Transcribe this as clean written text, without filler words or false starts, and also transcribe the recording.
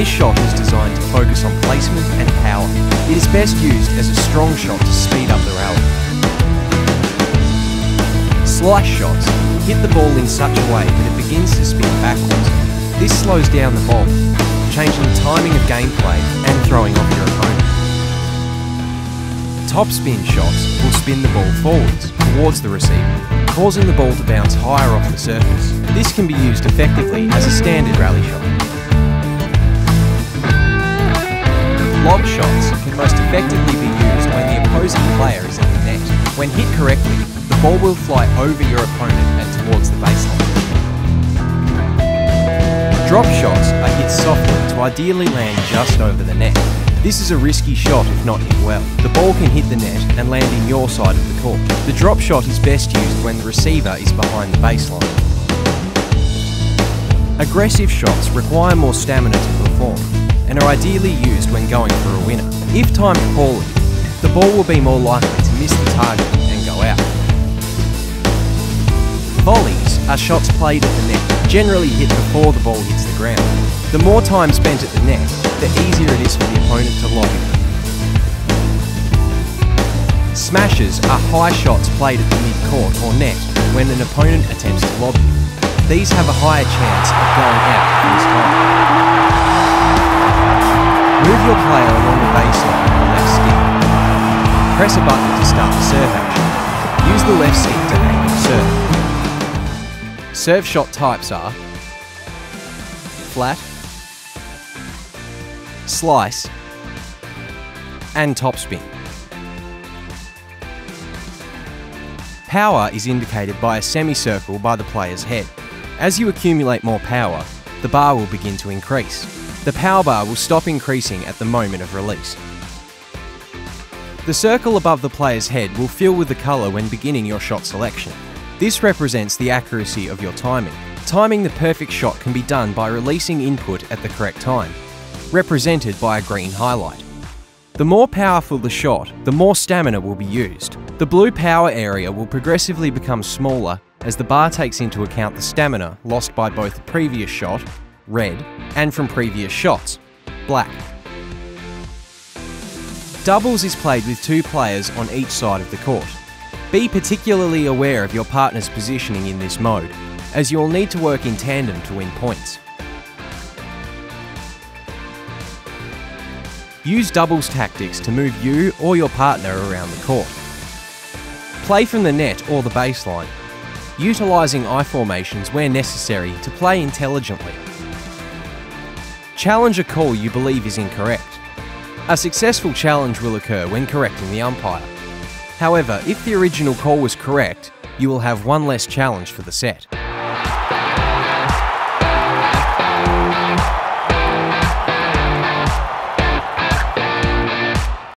This shot is designed to focus on placement and power. It is best used as a strong shot to speed up the rally. Slice shots hit the ball in such a way that it begins to spin backwards. This slows down the ball, changing the timing of gameplay and throwing off your opponent. Topspin shots will spin the ball forwards towards the receiver, causing the ball to bounce higher off the surface. This can be used effectively as a standard rally shot. Lob shots can most effectively be used when the opposing player is in the net. When hit correctly, the ball will fly over your opponent and towards the baseline. Drop shots are hit softly to ideally land just over the net. This is a risky shot if not hit well. The ball can hit the net and land in your side of the court. The drop shot is best used when the receiver is behind the baseline. Aggressive shots require more stamina to perform and are ideally used when going for a winner. If timed poorly, the ball will be more likely to miss the target and go out. Volleys are shots played at the net, generally hit before the ball hits the ground. The more time spent at the net, the easier it is for the opponent to lob you. Smashes are high shots played at the mid-court or net when an opponent attempts to lob you. These have a higher chance of going out this time. Move your player along the baseline with the left stick. Press a button to start the serve action. Use the left stick to aim and serve. Serve shot types are flat, slice, and topspin. Power is indicated by a semicircle by the player's head. As you accumulate more power, the bar will begin to increase. The power bar will stop increasing at the moment of release. The circle above the player's head will fill with the colour when beginning your shot selection. This represents the accuracy of your timing. Timing the perfect shot can be done by releasing input at the correct time, represented by a green highlight. The more powerful the shot, the more stamina will be used. The blue power area will progressively become smaller as the bar takes into account the stamina lost by both the previous shot, red, and from previous shots, black. Doubles is played with two players on each side of the court. Be particularly aware of your partner's positioning in this mode, as you'll need to work in tandem to win points. Use doubles tactics to move you or your partner around the court. Play from the net or the baseline, utilising I formations where necessary to play intelligently. Challenge a call you believe is incorrect. A successful challenge will occur when correcting the umpire. However, if the original call was correct, you will have one less challenge for the set.